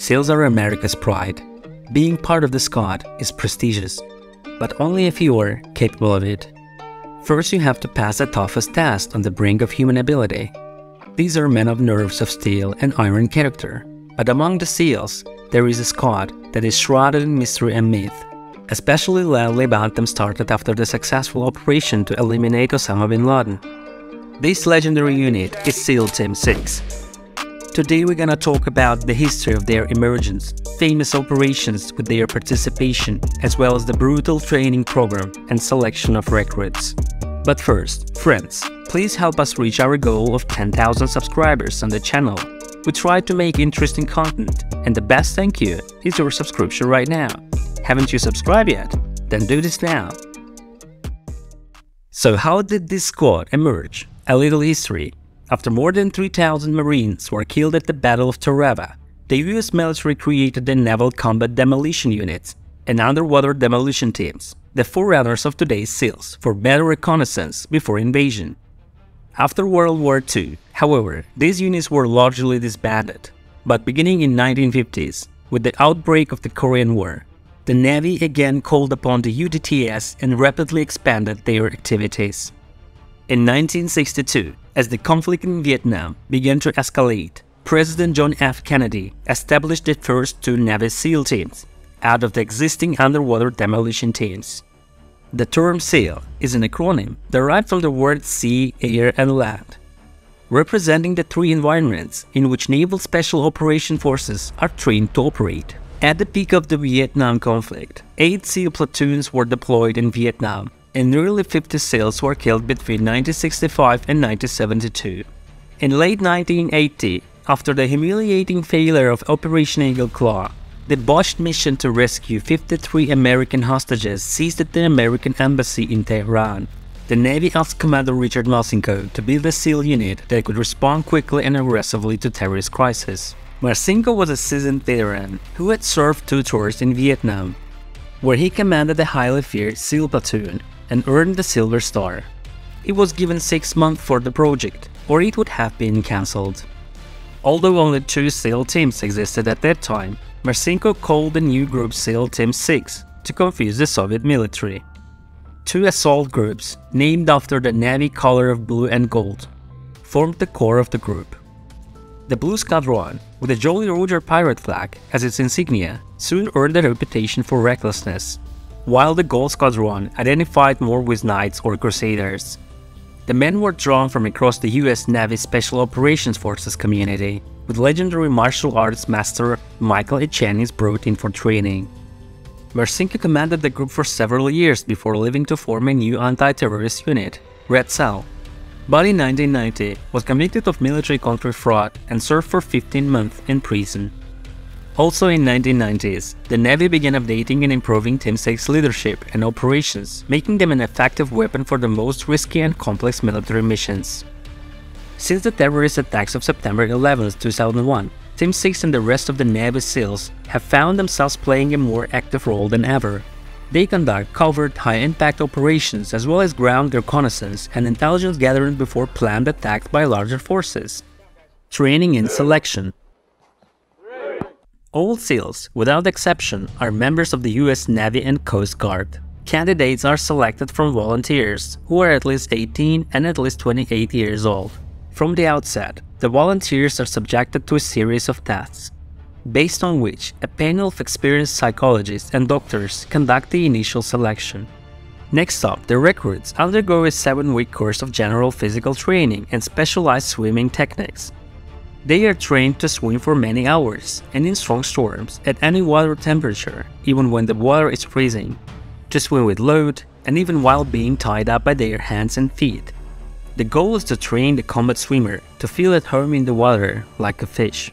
SEALs are America's pride. Being part of the squad is prestigious, but only if you are capable of it. First, you have to pass the toughest test on the brink of human ability. These are men of nerves of steel and iron character. But among the SEALs, there is a squad that is shrouded in mystery and myth. Especially loudly about them started after the successful operation to eliminate Osama bin Laden. This legendary unit is SEAL Team 6. Today we're gonna talk about the history of their emergence, famous operations with their participation, as well as the brutal training program and selection of recruits. But first, friends, please help us reach our goal of 10,000 subscribers on the channel. We try to make interesting content, and the best thank you is your subscription right now. Haven't you subscribed yet? Then do this now! So how did this squad emerge? A little history. After more than 3,000 Marines were killed at the Battle of Taraba, the US military created the Naval Combat Demolition Units and underwater demolition teams, the forerunners of today's SEALs, for better reconnaissance before invasion. After World War II, however, these units were largely disbanded. But beginning in the 1950s, with the outbreak of the Korean War, the Navy again called upon the UDTS and rapidly expanded their activities. In 1962, as the conflict in Vietnam began to escalate, President John F. Kennedy established the first two Navy SEAL teams out of the existing underwater demolition teams. The term SEAL is an acronym derived from the words sea, air, and land, representing the three environments in which naval special operation forces are trained to operate. At the peak of the Vietnam conflict, 8 SEAL platoons were deployed in Vietnam, and nearly 50 SEALs were killed between 1965 and 1972. In late 1980, after the humiliating failure of Operation Eagle Claw, the botched mission to rescue 53 American hostages seized at the American embassy in Tehran, the Navy asked Commander Richard Marcinko to build a SEAL unit that could respond quickly and aggressively to terrorist crisis. Marcinko was a seasoned veteran who had served 2 tours in Vietnam, where he commanded a highly feared SEAL platoon and earned the Silver Star. He was given 6 months for the project, or it would have been cancelled. Although only 2 SEAL teams existed at that time, Marcinko called the new group SEAL Team 6 to confuse the Soviet military. 2 assault groups, named after the Navy color of blue and gold, formed the core of the group. The Blue Squadron, with a Jolly Roger pirate flag as its insignia, soon earned a reputation for recklessness, while the Gold Squadron identified more with knights or crusaders. The men were drawn from across the US Navy Special Operations Forces community, with legendary martial arts master Michael Echenis brought in for training. Marcinko commanded the group for several years before leaving to form a new anti-terrorist unit, Red Cell. But in 1990, was convicted of military contract fraud and served for 15 months in prison. Also in 1990s, the Navy began updating and improving Team 6 leadership and operations, making them an effective weapon for the most risky and complex military missions. Since the terrorist attacks of September 11, 2001, Team 6 and the rest of the Navy SEALs have found themselves playing a more active role than ever. They conduct covert, high-impact operations as well as ground reconnaissance and intelligence gathering before planned attacks by larger forces. Training and selection. All SEALs, without exception, are members of the US Navy and Coast Guard. Candidates are selected from volunteers, who are at least 18 and at least 28 years old. From the outset, the volunteers are subjected to a series of tests, based on which a panel of experienced psychologists and doctors conduct the initial selection. Next up, the recruits undergo a 7-week course of general physical training and specialized swimming techniques. They are trained to swim for many hours and in strong storms at any water temperature, even when the water is freezing, to swim with load and even while being tied up by their hands and feet. The goal is to train the combat swimmer to feel at home in the water like a fish.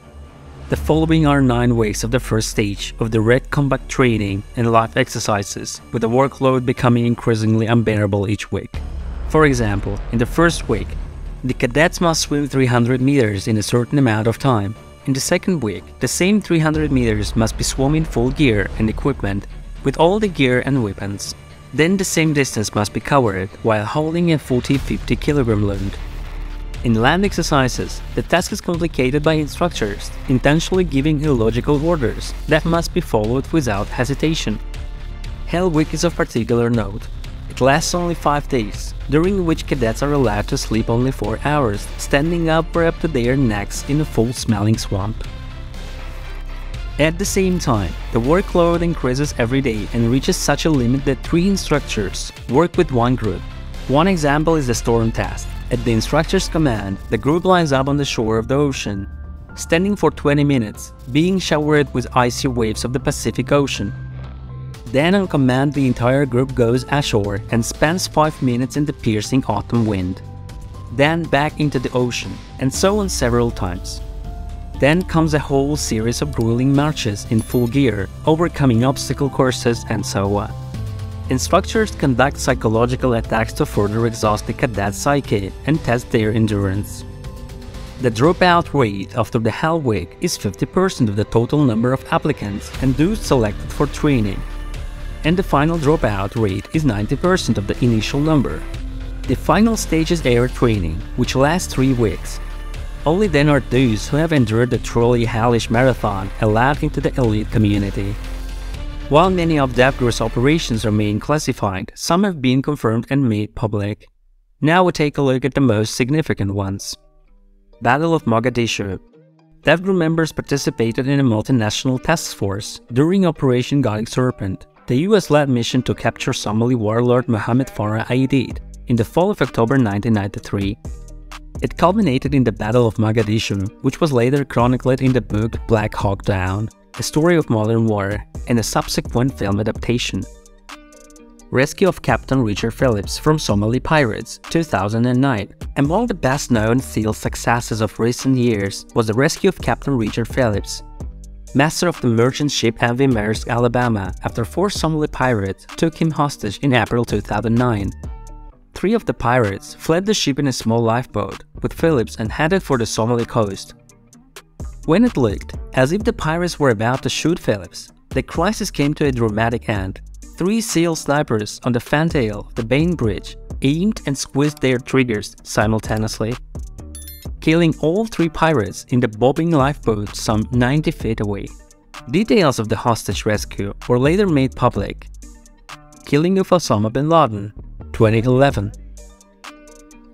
The following are 9 weeks of the first stage of direct combat training and life exercises, with the workload becoming increasingly unbearable each week. For example, in the first week, the cadets must swim 300 meters in a certain amount of time. In the second week, the same 300 meters must be swum in full gear and equipment, with all the gear and weapons. Then the same distance must be covered while holding a 40-50 kilogram load. In land exercises, the task is complicated by instructors intentionally giving illogical orders that must be followed without hesitation. Hell Week is of particular note. It lasts only 5 days, during which cadets are allowed to sleep only 4 hours, standing up or up to their necks in a full-smelling swamp. At the same time, the workload increases every day and reaches such a limit that 3 instructors work with 1 group. One example is the storm test. At the instructor's command, the group lines up on the shore of the ocean, standing for 20 minutes, being showered with icy waves of the Pacific Ocean. Then on command, the entire group goes ashore and spends 5 minutes in the piercing autumn wind. Then back into the ocean, and so on several times. Then comes a whole series of grueling marches in full gear, overcoming obstacle courses and so on. Instructors conduct psychological attacks to further exhaust the cadet's psyche and test their endurance. The dropout rate after the Hell Week is 50% of the total number of applicants and those selected for training, and the final dropout rate is 90% of the initial number. The final stage is air training, which lasts 3 weeks. Only then are those who have endured the truly hellish marathon allowed into the elite community. While many of DEVGRU's operations remain classified, some have been confirmed and made public. Now we take a look at the most significant ones. Battle of Mogadishu. DEVGRU members participated in a multinational task force during Operation Gothic Serpent, the US-led mission to capture Somali warlord Mohamed Farah Aidid in the fall of October 1993. It culminated in the Battle of Mogadishu, which was later chronicled in the book Black Hawk Down, a story of modern war, and a subsequent film adaptation. Rescue of Captain Richard Phillips from Somali pirates, 2009. Among the best-known SEAL successes of recent years was the rescue of Captain Richard Phillips, master of the merchant ship MV Maersk Alabama, after 4 Somali pirates took him hostage in April 2009. 3 of the pirates fled the ship in a small lifeboat with Phillips and headed for the Somali coast. When it looked as if the pirates were about to shoot Phillips, the crisis came to a dramatic end. 3 SEAL snipers on the fantail of the Bainbridge aimed and squeezed their triggers simultaneously, killing all 3 pirates in the bobbing lifeboat some 90 feet away. Details of the hostage rescue were later made public. Killing of Osama bin Laden, 2011.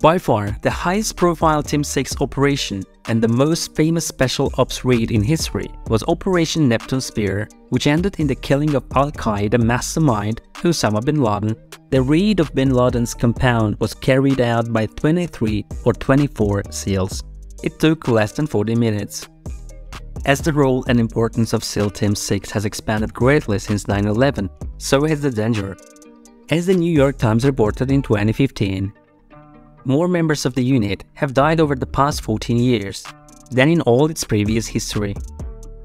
By far the highest profile Team 6 operation and the most famous special ops raid in history was Operation Neptune Spear, which ended in the killing of Al-Qaeda mastermind Osama bin Laden. The raid of bin Laden's compound was carried out by 23 or 24 SEALs. It took less than 40 minutes. As the role and importance of SEAL Team 6 has expanded greatly since 9/11, so has the danger. As the New York Times reported in 2015, more members of the unit have died over the past 14 years than in all its previous history.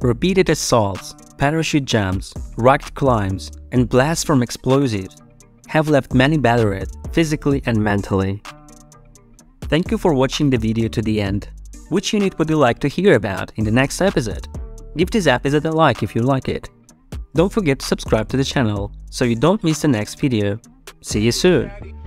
Repeated assaults, parachute jumps, rugged climbs, and blasts from explosives have left many battered physically and mentally. Thank you for watching the video to the end. Which unit would you like to hear about in the next episode? Give this episode a like if you like it. Don't forget to subscribe to the channel so you don't miss the next video. See you soon!